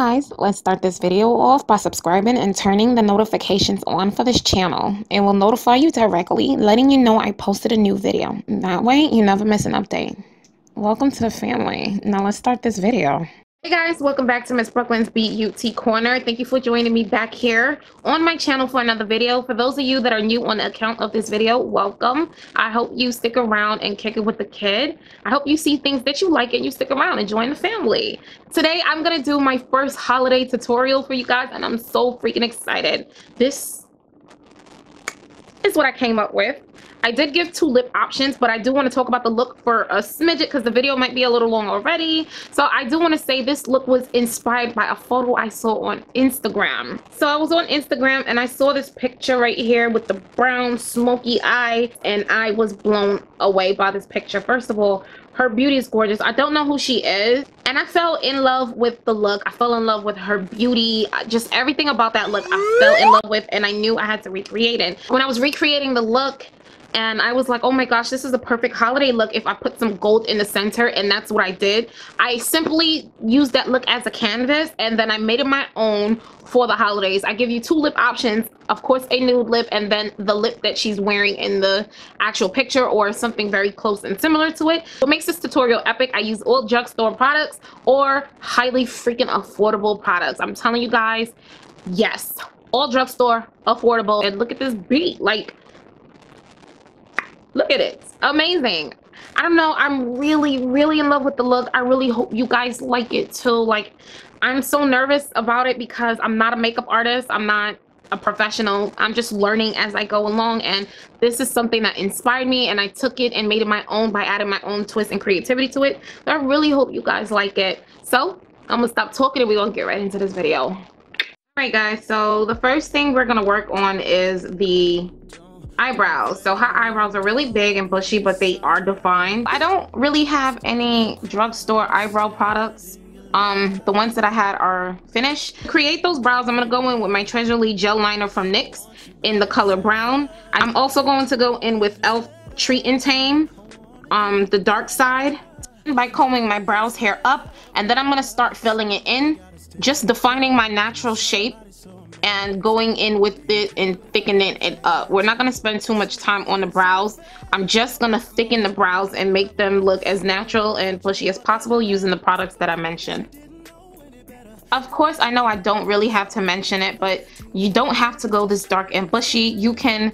guys, let's start this video off by subscribing and turning the notifications on for this channel. It will notify you directly, letting you know I posted a new video. That way you never miss an update. Welcome to the family. Now let's start this video. Hey guys, welcome back to Ms. Brooklyn's BeYouty Corner. Thank you for joining me back here on my channel for another video. For those of you that are new on the account of this video, welcome. I hope you stick around and kick it with the kid. I hope you see things that you like and you stick around and join the family. Today, I'm going to do my first holiday tutorial for you guys, and I'm so freaking excited. This is what I came up with. I did give two lip options, but I do want to talk about the look for a smidget because the video might be a little long already. So I do want to say this look was inspired by a photo I saw on Instagram. So I was on Instagram and I saw this picture right here with the brown smoky eye, and I was blown away by this picture. First of all, her beauty is gorgeous. I don't know who she is, and I fell in love with the look. I fell in love with her beauty, just everything about that look I fell in love with, and I knew I had to recreate it. When I was recreating the look, and I was like, oh my gosh, this is a perfect holiday look if I put some gold in the center. And that's what I did. I simply used that look as a canvas, and then I made it my own for the holidays. I give you two lip options, of course, a nude lip and then the lip that she's wearing in the actual picture or something very close and similar to it. What makes this tutorial epic, I use all drugstore products or highly freaking affordable products. I'm telling you guys, yes, all drugstore, affordable. And look at this beat, like, look at it, amazing. I don't know, I'm really in love with the look. I really hope you guys like it too. Like, I'm so nervous about it because I'm not a makeup artist, I'm not a professional, I'm just learning as I go along, and this is something that inspired me, and I took it and made it my own by adding my own twist and creativity to it. So I really hope you guys like it. So I'm gonna stop talking and we're gonna get right into this video. All right guys, so the first thing we're gonna work on is the eyebrows. So her eyebrows are really big and bushy, but they are defined. I don't really have any drugstore eyebrow products. The ones that I had are finished. To create those brows, I'm gonna go in with my Treasurely gel liner from NYX in the color brown. I'm also going to go in with ELF Treat and Tame, the dark side, by combing my brows hair up, and then I'm gonna start filling it in, just defining my natural shape and going in with it and thickening it up. We're not going to spend too much time on the brows. I'm just going to thicken the brows and make them look as natural and bushy as possible using the products that I mentioned. Of course, I know I don't really have to mention it, but you don't have to go this dark and bushy. You can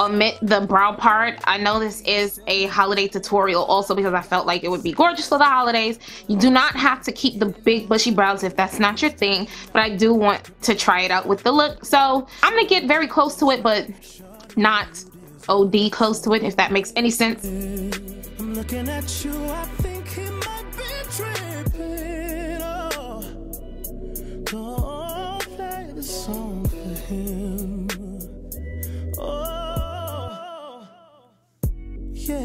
omit the brow part. I know this is a holiday tutorial also because I felt like it would be gorgeous for the holidays. You do not have to keep the big bushy brows if that's not your thing, but I do want to try it out with the look. So I'm gonna get very close to it, but not OD close to it, if that makes any sense. I'm looking at you, I think he might be tripping. Oh, don't play the song for him. Oh. Yeah,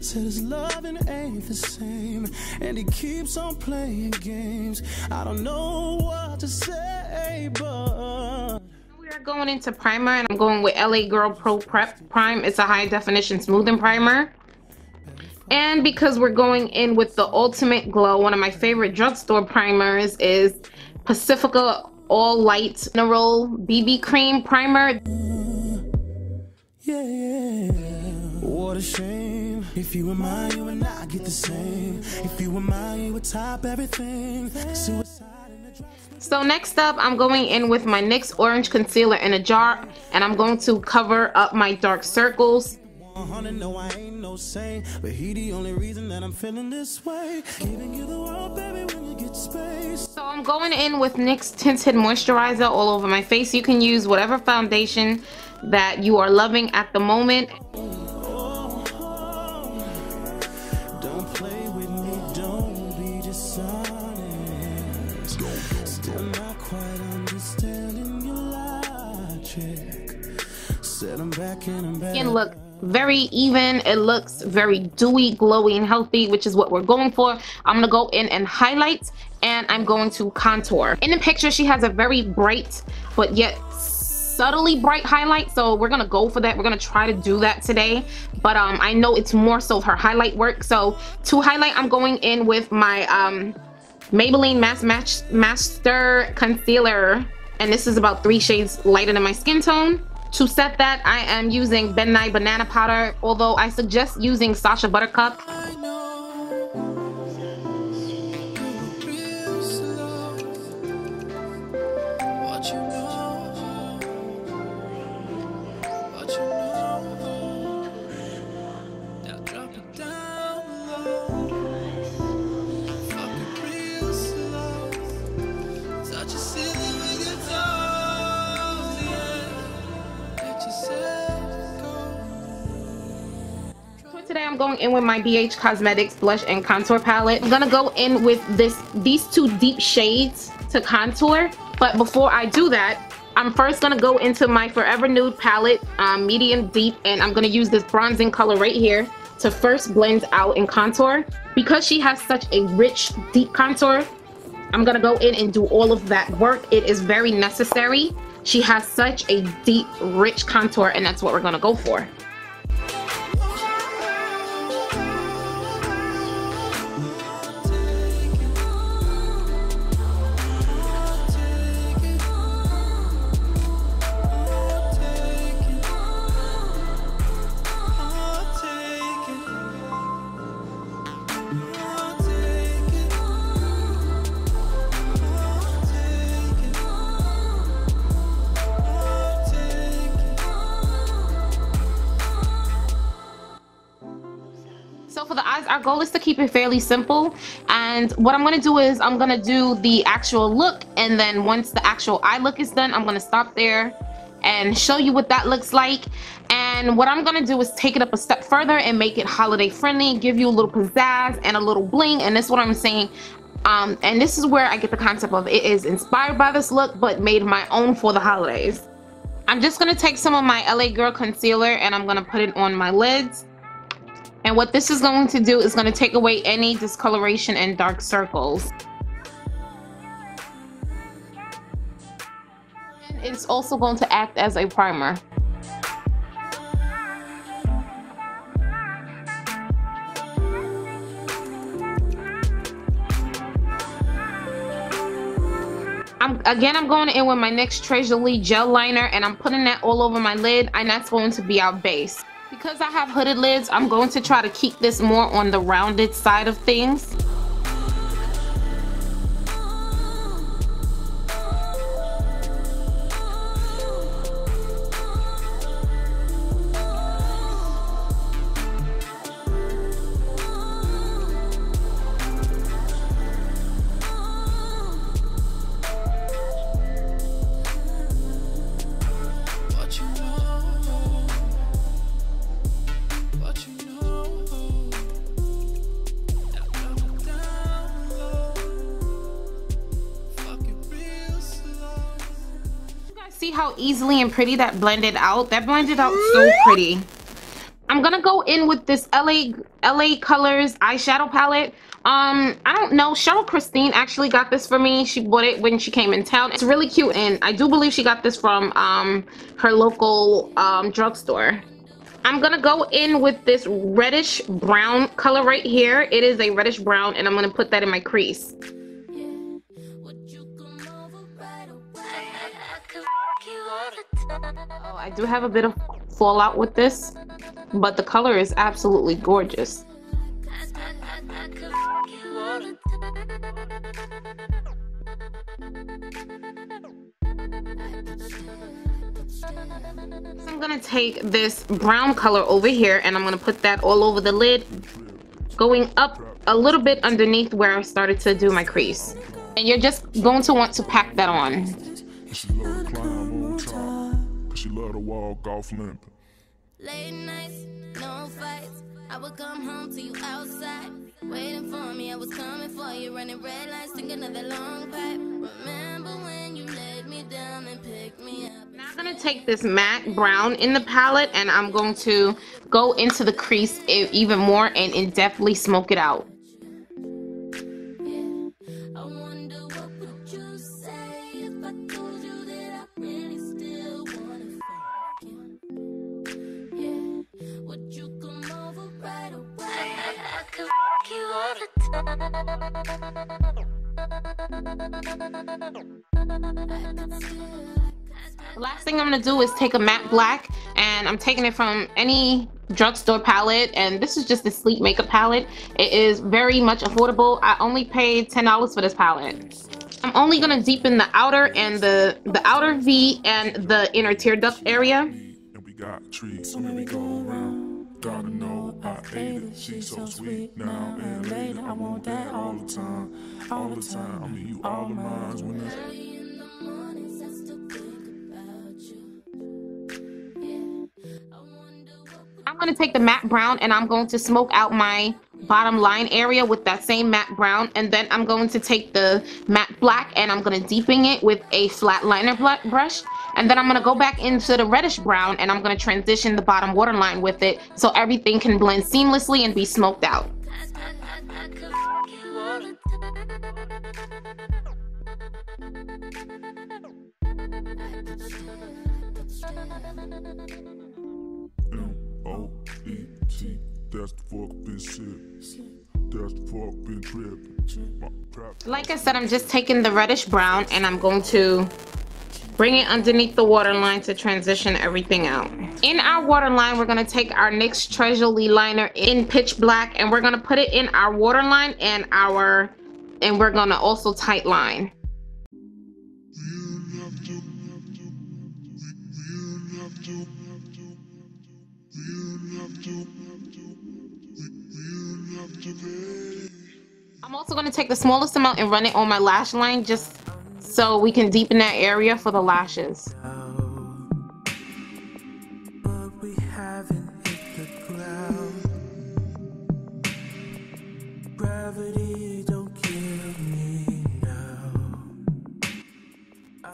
said his loving ain't the same, and he keeps on playing games. I don't know what to say, but we are going into primer, and I'm going with LA Girl Pro Prep Prime. It's a high definition smoothing primer. And because we're going in with the Ultimate Glow, one of my favorite drugstore primers is Pacifica All Light Mineral BB Cream Primer. Yeah, yeah. What a shame. If you were mine, you would not get the same. If you were mine, you would top everything. Suicide in the drop. So next up, I'm going in with my NYX Orange Concealer in a jar, and I'm going to cover up my dark circles. 100, no, I ain't no saint, but he the only reason that I'm feeling this way. Giving you the world, baby, when you get space. So I'm going in with NYX Tinted Moisturizer all over my face. You can use whatever foundation that you are loving at the moment. Skin look very even. It looks very dewy, glowy, and healthy, which is what we're going for. I'm gonna go in and highlight, and I'm going to contour. In the picture, she has a very bright but yet subtly bright highlight, so we're gonna go for that. We're gonna try to do that today, but I know it's more so her highlight work. So to highlight, I'm going in with my Maybelline Master Concealer, and this is about 3 shades lighter than my skin tone. To set that, I am using Ben Nye Banana Powder, although I suggest using Sasha Buttercup. Today I'm going in with my BH Cosmetics blush and contour palette. I'm gonna go in with these 2 deep shades to contour, but before I do that, I'm first gonna go into my Forever Nude palette, medium deep, and I'm gonna use this bronzing color right here to first blend out and contour. Because she has such a rich, deep contour, I'm gonna go in and do all of that work. It is very necessary. She has such a deep, rich contour, and that's what we're gonna go for. Our goal is to keep it fairly simple, and what I'm gonna do is I'm gonna do the actual look, and then once the actual eye look is done, I'm gonna stop there and show you what that looks like. And what I'm gonna do is take it up a step further and make it holiday friendly, give you a little pizzazz and a little bling, and that's what I'm saying. And this is where I get the concept of it is inspired by this look but made my own for the holidays. I'm just gonna take some of my LA Girl concealer and I'm gonna put it on my lids. And what this is going to do is going to take away any discoloration and dark circles. And it's also going to act as a primer. I'm going in with my NYX Treasurely gel liner, and I'm putting that all over my lid, and that's going to be our base. Because I have hooded lids, I'm going to try to keep this more on the rounded side of things. See how easily and pretty that blended out? That blended out so pretty. I'm gonna go in with this LA Colors eyeshadow palette. I don't know, Cheryl Christine actually got this for me. She bought it when she came in town. It's really cute, and I do believe she got this from her local drugstore. I'm gonna go in with this reddish brown color right here. It is a reddish brown, and I'm gonna put that in my crease. Oh, I do have a bit of fallout with this, but the color is absolutely gorgeous. I'm gonna take this brown color over here, and I'm gonna put that all over the lid, going up a little bit underneath where I started to do my crease. And you're just going to want to pack that on. She loved to walk off limping. Late nights, no fights. I would come home to you outside, waiting for me. I was coming for you, running red lights, thinking of that long pipe. Remember when you laid me down and picked me up. Now I'm gonna take this matte brown in the palette, and I'm going to go into the crease even more and definitely smoke it out. Last thing I'm gonna do is take a matte black, and I'm taking it from any drugstore palette, and this is just the Sleek makeup palette. It is very much affordable. I only paid $10 for this palette. I'm only gonna deepen the outer and the outer V and the inner tear duct area. And we got trees, so we go around. Gotta know I hate it. She's so sweet now and later. I want that all the time. All the time. I mean, you all of mine when it's I'm going to take the matte brown and I'm going to smoke out my bottom line area with that same matte brown, and then I'm going to take the matte black and I'm going to deepen it with a flat liner brush, and then I'm going to go back into the reddish brown and I'm going to transition the bottom waterline with it so everything can blend seamlessly and be smoked out. Like I said, I'm just taking the reddish brown and I'm going to bring it underneath the waterline to transition everything out. In our waterline, we're going to take our NYX Treasurely liner in pitch black and we're going to put it in our waterline and we're going to also tight line. I'm also going to take the smallest amount and run it on my lash line just so we can deepen that area for the lashes.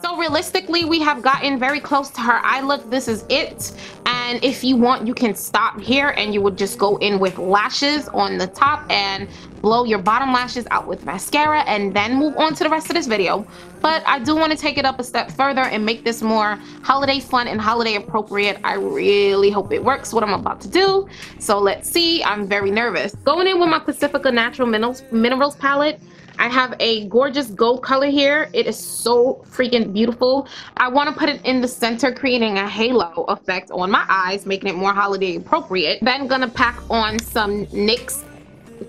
So realistically, we have gotten very close to her eye look. This is it. And if you want, you can stop here and you would just go in with lashes on the top and blow your bottom lashes out with mascara and then move on to the rest of this video. But I do want to take it up a step further and make this more holiday fun and holiday appropriate. I really hope it works what I'm about to do. So let's see. I'm very nervous. Going in with my Pacifica Natural Minerals palette. I have a gorgeous gold color here. It is so freaking beautiful. I want to put it in the center, creating a halo effect on my eyes, making it more holiday appropriate. Then gonna pack on some NYX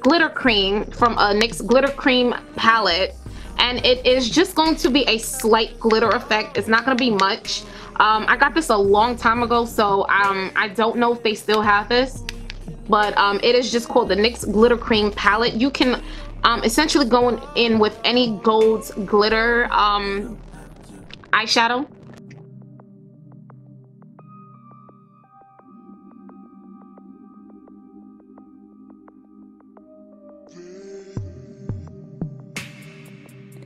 glitter cream from a NYX glitter cream palette, and it is just going to be a slight glitter effect. It's not gonna be much. I got this a long time ago, so I don't know if they still have this, but it is just called the NYX glitter cream palette. You can essentially going in with any gold glitter eyeshadow.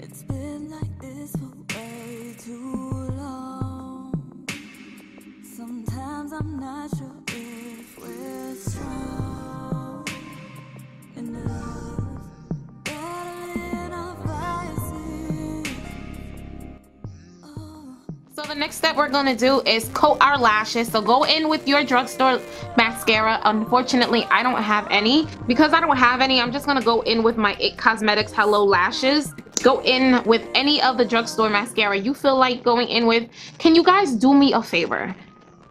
It's been like this for way too long. Sometimes I'm not sure if we're strong enough. So the next step we're going to do is coat our lashes. So go in with your drugstore mascara. Unfortunately, I don't have any. Because I don't have any, I'm just going to go in with my It Cosmetics Hello Lashes. Go in with any of the drugstore mascara you feel like going in with. Can you guys do me a favor?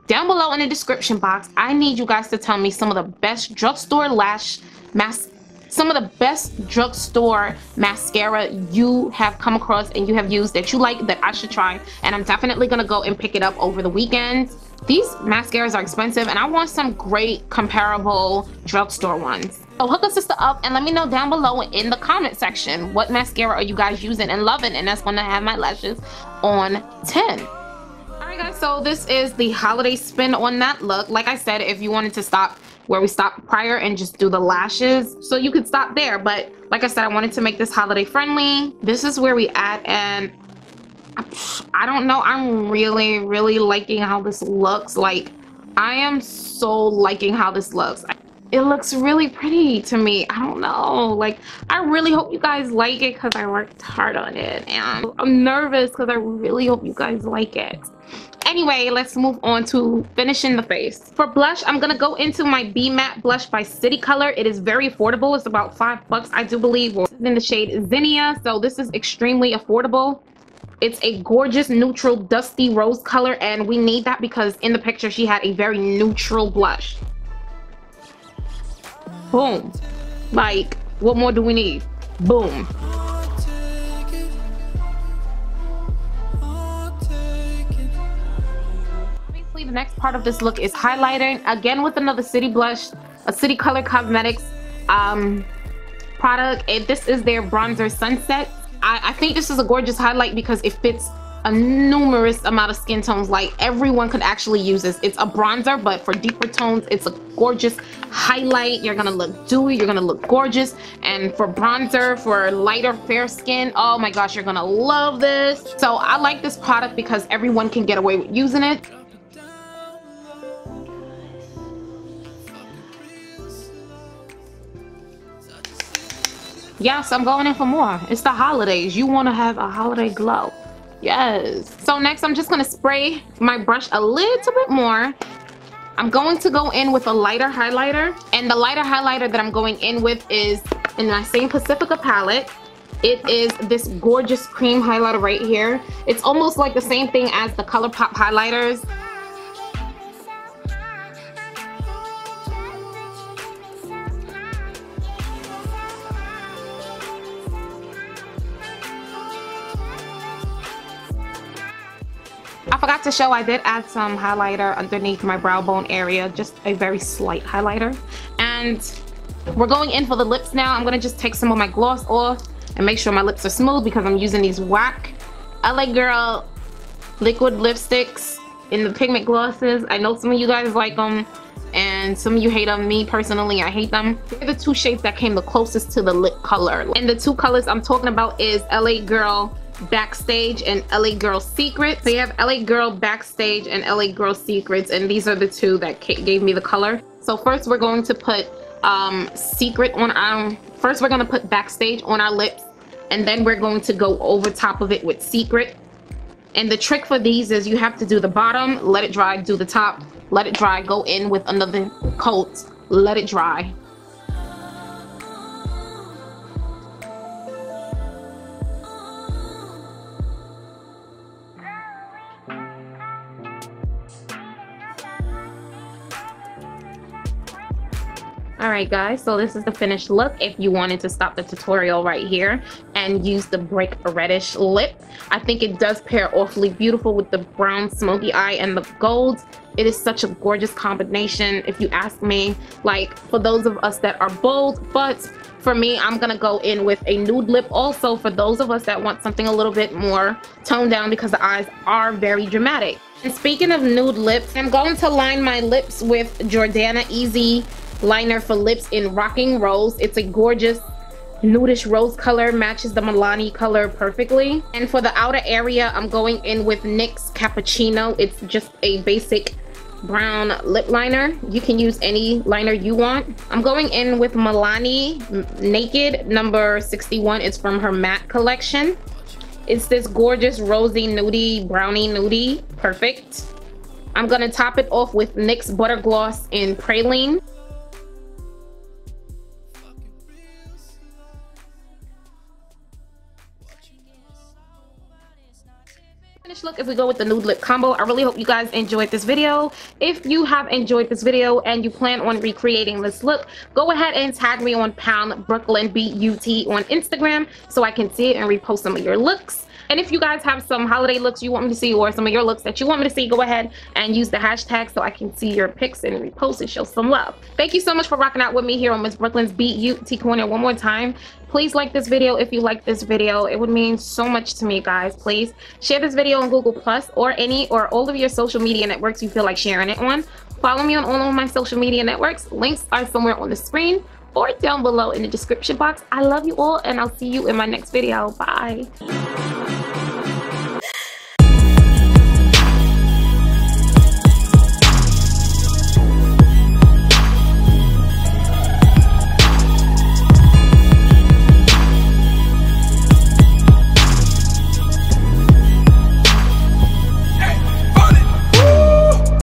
Down below in the description box, I need you guys to tell me some of the best drugstore mascara you have come across and you have used that you like, that I should try, and I'm definitely gonna go and pick it up over the weekend. These mascaras are expensive and I want some great comparable drugstore ones. So hook a sister up and let me know down below in the comment section what mascara are you guys using and loving, and that's gonna have my lashes on 10. Alright guys, so this is the holiday spin on that look. Like I said, if you wanted to stop where we stopped prior and just do the lashes, so you could stop there, but like I said, I wanted to make this holiday friendly. This is where we at, and I don't know, I'm really liking how this looks. Like I am so liking how this looks. it looks really pretty to me. I don't know, like, I really hope you guys like it because I worked hard on it, and I'm nervous because I really hope you guys like it. Anyway, let's move on to finishing the face. For blush, I'm gonna go into my B Matte blush by City Color. It is very affordable. It's about $5, I do believe. This is in the shade Zinnia, so this is extremely affordable. It's a gorgeous neutral dusty rose color, and we need that because in the picture she had a very neutral blush. Boom. Like, what more do we need? Boom. Basically, the next part of this look is highlighting, again with another City blush, a City Color Cosmetics product, and this is their bronzer Sunset. I think this is a gorgeous highlight because it fits a numerous amount of skin tones. Like, everyone could actually use this. It's a bronzer, but for deeper tones, it's a gorgeous highlight. You're gonna look dewy, you're gonna look gorgeous, and for bronzer, for lighter fair skin, oh my gosh, you're gonna love this. So I like this product because everyone can get away with using it. Yes, I'm going in for more. It's the holidays. You want to have a holiday glow. Yes. So next, I'm just going to spray my brush a little bit more. I'm going to go in with a lighter highlighter. And the lighter highlighter that I'm going in with is in my same Pacifica palette. It is this gorgeous cream highlighter right here. It's almost like the same thing as the ColourPop highlighters. I forgot to show I did add some highlighter underneath my brow bone area, just a very slight highlighter. And we're going in for the lips now. I'm gonna just take some of my gloss off and make sure my lips are smooth because I'm using these WAC LA Girl liquid lipsticks in the pigment glosses. I know some of you guys like them and some of you hate them. Me personally, I hate them. They're the two shades that came the closest to the lip color, and the two colors I'm talking about is LA Girl Backstage and LA Girl Secrets. So you have LA Girl Backstage and LA Girl Secrets, and these are the two that gave me the color. So first we're going to put first we're going to put Backstage on our lips, and then we're going to go over top of it with Secret. And the trick for these is you have to do the bottom, let it dry, do the top, let it dry, go in with another coat, let it dry. Alright guys, so this is the finished look. If you wanted to stop the tutorial right here and use the brick reddish lip, I think it does pair awfully beautiful with the brown smoky eye and the gold. It is such a gorgeous combination if you ask me, like, for those of us that are bold. But for me, I'm gonna go in with a nude lip also for those of us that want something a little bit more toned down because the eyes are very dramatic. And speaking of nude lips, I'm going to line my lips with Jordana Easy Liner for Lips in Rocking Rose. It's a gorgeous nudish rose color, matches the Milani color perfectly. And for the outer area, I'm going in with NYX Cappuccino. It's just a basic brown lip liner. You can use any liner you want. I'm going in with Milani Naked number 61. It's from her matte collection. It's this gorgeous rosy nudie, brownie nudie, perfect. I'm gonna top it off with NYX Butter Gloss in Praline. Look, if we go with the nude lip combo. I really hope you guys enjoyed this video. If you have enjoyed this video and you plan on recreating this look, go ahead and tag me on #BrooklynBeauty on Instagram so I can see it and repost some of your looks. And if you guys have some holiday looks you want me to see, or some of your looks that you want me to see, go ahead and use the hashtag so I can see your pics and repost and show some love. Thank you so much for rocking out with me here on Ms. Brooklyn's Beauty Corner one more time. Please like this video if you like this video. It would mean so much to me, guys. Please share this video on Google Plus or any or all of your social media networks you feel like sharing it on. Follow me on all of my social media networks. Links are somewhere on the screen or down below in the description box. I love you all, and I'll see you in my next video. Bye.